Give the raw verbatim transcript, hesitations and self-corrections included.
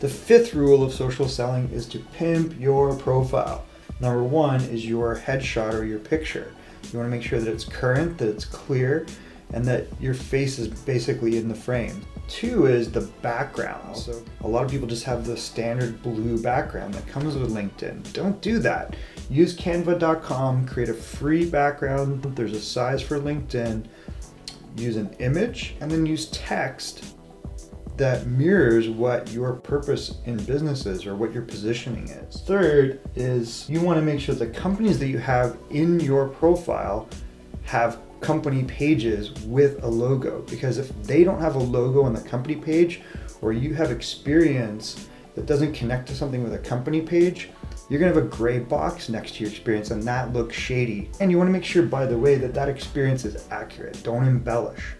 The fifth rule of social selling is to pimp your profile. Number one is your headshot or your picture. You want to make sure that it's current, that it's clear, and that your face is basically in the frame. Two is the background. So a lot of people just have the standard blue background that comes with LinkedIn. Don't do that. Use canva dot com, create a free background. There's a size for LinkedIn. Use an image and then use text that mirrors what your purpose in business is or what your positioning is. Third is you want to make sure the companies that you have in your profile have company pages with a logo, because if they don't have a logo on the company page, or you have experience that doesn't connect to something with a company page, you're gonna have a gray box next to your experience and that looks shady. And you wanna make sure, by the way, that that experience is accurate. Don't embellish.